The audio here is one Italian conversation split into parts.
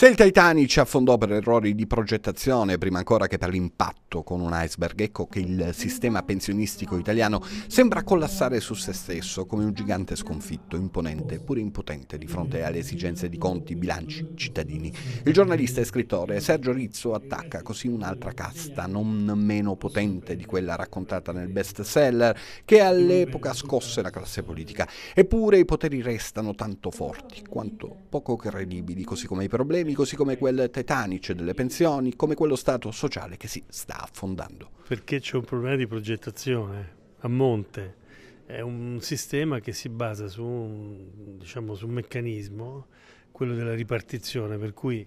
Se il Titanic affondò per errori di progettazione prima ancora che per l'impatto con un iceberg, ecco che il sistema pensionistico italiano sembra collassare su se stesso come un gigante sconfitto, imponente, pure impotente di fronte alle esigenze di conti, bilanci, cittadini. Il giornalista e scrittore Sergio Rizzo attacca così un'altra casta, non meno potente di quella raccontata nel bestseller, che all'epoca scosse la classe politica. Eppure i poteri restano tanto forti quanto poco credibili, così come i problemi, così come quel Titanic delle pensioni, come quello stato sociale che si sta affondando. Perché c'è un problema di progettazione a monte, è un sistema che si basa su un meccanismo, quello della ripartizione, per cui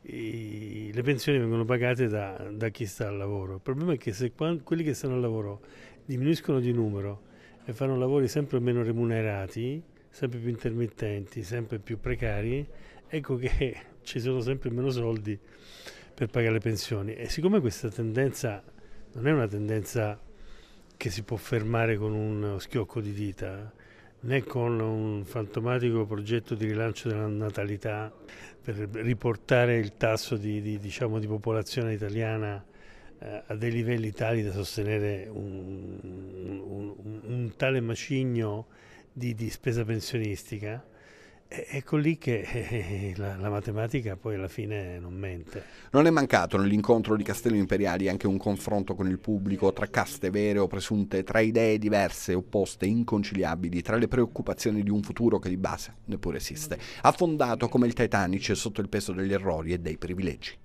le pensioni vengono pagate da chi sta al lavoro. Il problema è che se quelli che stanno al lavoro diminuiscono di numero e fanno lavori sempre meno remunerati, sempre più intermittenti, sempre più precari, ecco che ci sono sempre meno soldi per pagare le pensioni. E siccome questa tendenza non è una tendenza che si può fermare con uno schiocco di dita, né con un fantomatico progetto di rilancio della natalità per riportare il tasso di popolazione italiana a dei livelli tali da sostenere un tale macigno di spesa pensionistica, ecco lì che la matematica poi alla fine non mente. Non è mancato nell'incontro di Castello Imperiali anche un confronto con il pubblico tra caste vere o presunte, tra idee diverse, opposte, inconciliabili, tra le preoccupazioni di un futuro che di base neppure esiste, affondato come il Titanic sotto il peso degli errori e dei privilegi.